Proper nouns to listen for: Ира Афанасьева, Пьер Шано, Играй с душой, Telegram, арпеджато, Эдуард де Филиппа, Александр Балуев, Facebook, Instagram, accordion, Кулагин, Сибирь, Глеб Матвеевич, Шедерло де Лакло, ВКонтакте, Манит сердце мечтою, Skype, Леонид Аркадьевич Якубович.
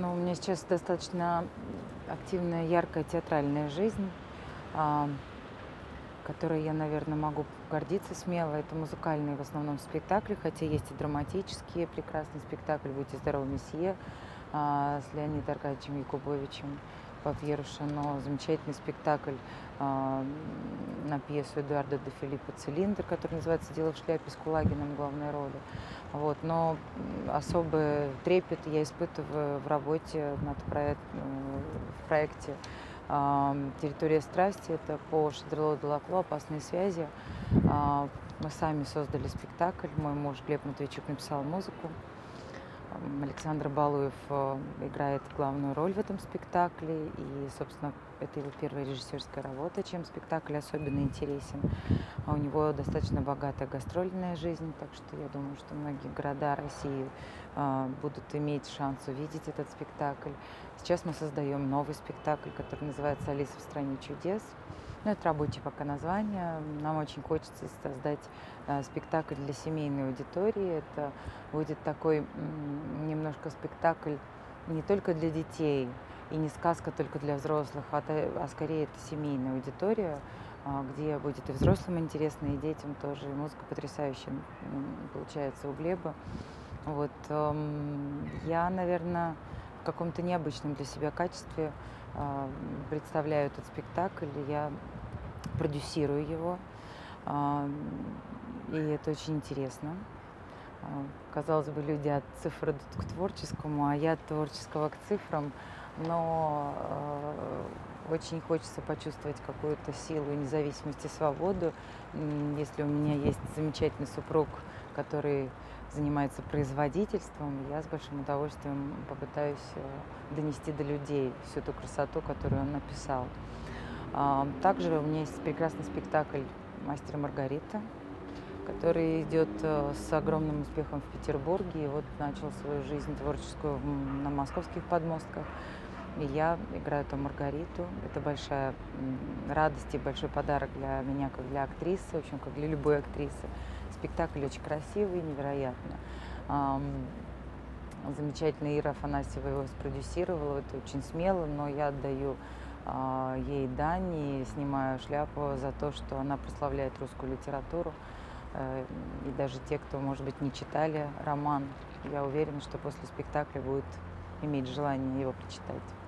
Ну, у меня сейчас достаточно активная, яркая театральная жизнь, которой я, наверное, могу гордиться смело. Это музыкальные в основном спектакли, хотя есть и драматические. Прекрасный спектакль «Будьте здоровы, месье» с Леонидом Аркадьевичем Якубовичем по Пьеру Шано. Замечательный спектакль на пьесу Эдуарда де Филиппа «Цилиндр», который называется «Дело в шляпе» с Кулагином в главной роли. Вот. Но особый трепет я испытываю в работе над в проекте «Территория страсти». Это по Шедерло де Лакло «Опасные связи». Мы сами создали спектакль. Мой муж Глеб Матвеевич написал музыку. Александр Балуев играет главную роль в этом спектакле, и, собственно, это его первая режиссерская работа, чем спектакль особенно интересен. А у него достаточно богатая гастрольная жизнь, так что я думаю, что многие города России будут иметь шанс увидеть этот спектакль. Сейчас мы создаем новый спектакль, который называется «Алиса в стране чудес». Ну, это рабочее пока название. Нам очень хочется создать спектакль для семейной аудитории. Это будет такой немножко спектакль не только для детей и не сказка только для взрослых, а скорее это семейная аудитория, где будет и взрослым интересно, и детям тоже. И музыка потрясающая получается у Глеба. Вот. Я, наверное, в каком-то необычном для себя качестве представляю этот спектакль, я продюсирую его, и это очень интересно. Казалось бы, люди от цифр идут к творческому, а я от творческого к цифрам, но очень хочется почувствовать какую-то силу, независимость и свободу. Если у меня есть замечательный супруг, который занимается производительством, я с большим удовольствием попытаюсь донести до людей всю ту красоту, которую он написал. Также у меня есть прекрасный спектакль «Мастер и Маргарита», который идет с огромным успехом в Петербурге. И вот начал свою жизнь творческую на московских подмостках. И я играю там Маргариту. Это большая радость и большой подарок для меня, как для актрисы, в общем, как для любой актрисы. Спектакль очень красивый, невероятно. Замечательная Ира Афанасьева его спродюсировала. Это очень смело, но я отдаю ей дань и снимаю шляпу за то, что она прославляет русскую литературу. И даже те, кто, может быть, не читали роман, я уверена, что после спектакля будут иметь желание его прочитать.